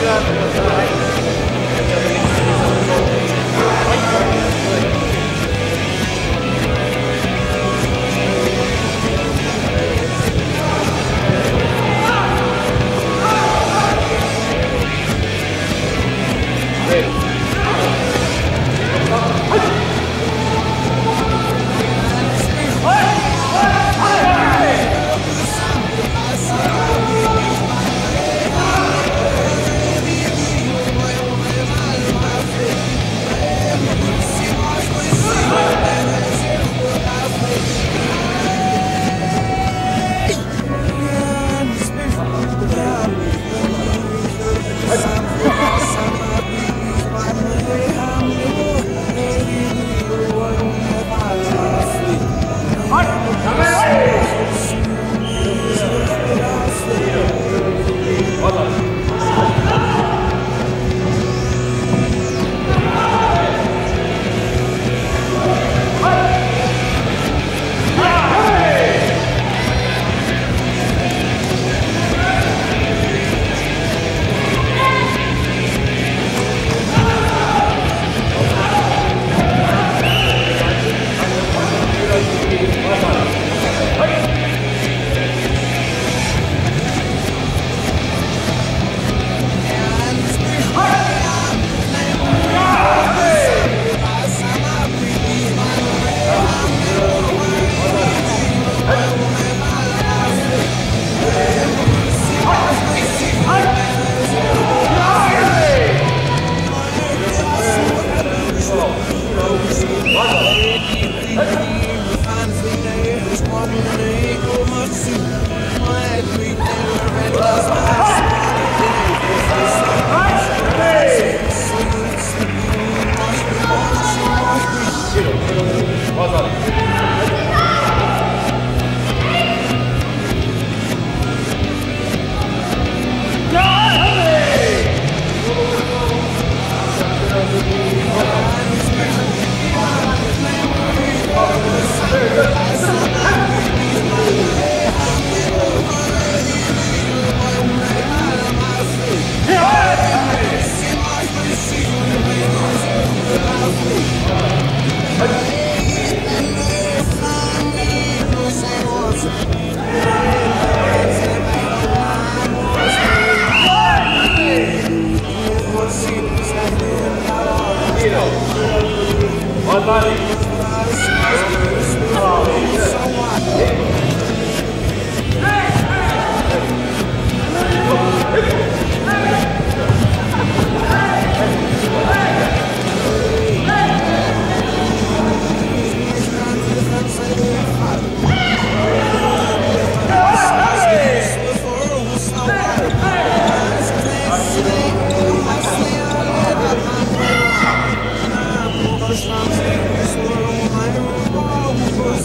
It's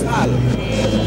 not